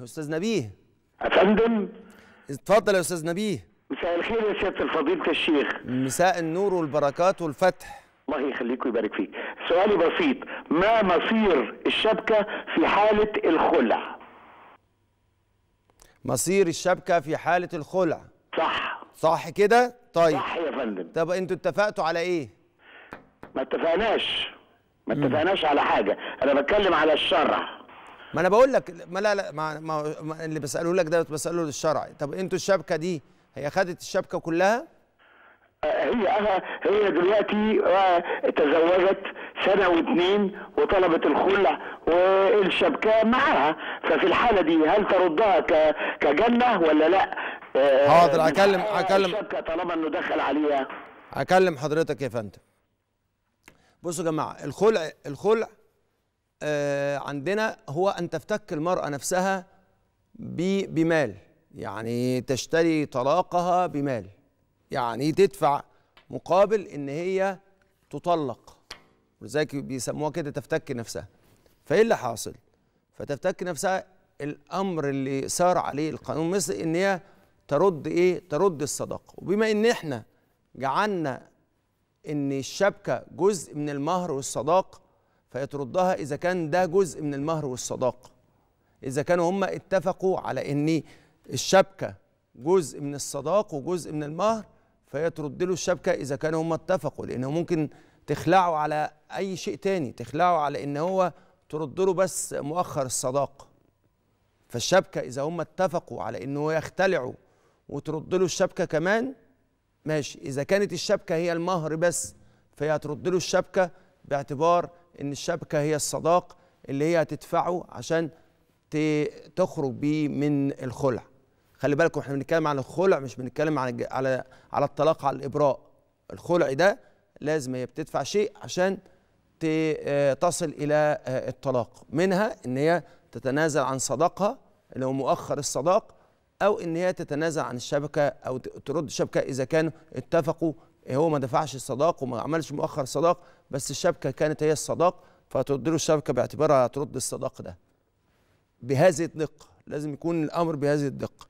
أستاذ نبيه. أفندم. اتفضل يا أستاذ نبيه. مساء الخير يا سيادة الفضيلة الشيخ. مساء النور والبركات والفتح. الله يخليك ويبارك فيك. سؤالي بسيط، ما مصير الشبكة في حالة الخلع؟ مصير الشبكة في حالة الخلع. صح. صح كده؟ طيب. صح يا فندم. طب أنتوا اتفقتوا على إيه؟ ما اتفقناش على حاجة، أنا بتكلم على الشرع. ما انا بقول لك ما اللي بساله لك ده بساله للشرع. طب انتوا الشبكه دي هي خدت الشبكه كلها؟ هي دلوقتي تزوجت سنه واثنين وطلبت الخلع والشبكه معاها، ففي الحاله دي هل تردها كجنه ولا لا؟ حاضر، هكلم الشبكه طالما انه دخل عليها. هكلم حضرتك يا فندم. بصوا يا جماعه، الخلع عندنا هو أن تفتك المرأة نفسها بمال، يعني تشتري طلاقها بمال، يعني تدفع مقابل إن هي تطلق، ولذلك بيسموها كده تفتك نفسها. فإيه اللي حاصل؟ فتفتك نفسها، الأمر اللي سار عليه القانون مثل إن هي ترد إيه؟ ترد الصداقة. وبما إن إحنا جعلنا إن الشبكة جزء من المهر والصداقة، فيتردها إذا كان ده جزء من المهر والصداقة. إذا كانوا هم اتفقوا على إن الشبكة جزء من الصداقة وجزء من المهر، فيترد له الشبكة إذا كانوا هم اتفقوا، لأنه ممكن تخلعوا على أي شيء تاني، تخلعوا على إن هو ترد له بس مؤخر الصداقة. فالشبكة إذا هم اتفقوا على إنه يختلعوا وترد له الشبكة كمان، ماشي. إذا كانت الشبكة هي المهر بس، فهي هترد له الشبكة باعتبار إن الشبكة هي الصداق اللي هي هتدفعه عشان تخرج بيه من الخلع. خلي بالكم احنا بنتكلم عن الخلع، مش بنتكلم على الطلاق، على الإبراء. الخلع ده لازم هي بتدفع شيء عشان تصل إلى الطلاق، منها إن هي تتنازل عن صداقها اللي هو مؤخر الصداق، أو إن هي تتنازل عن الشبكة أو ترد الشبكة إذا كانوا اتفقوا، هو ما دفعش الصداق وما عملش مؤخر صداق، بس الشبكة كانت هي الصداق، فترد له الشبكة باعتبارها هترد الصداق ده. بهذه الدقة، لازم يكون الأمر بهذه الدقة.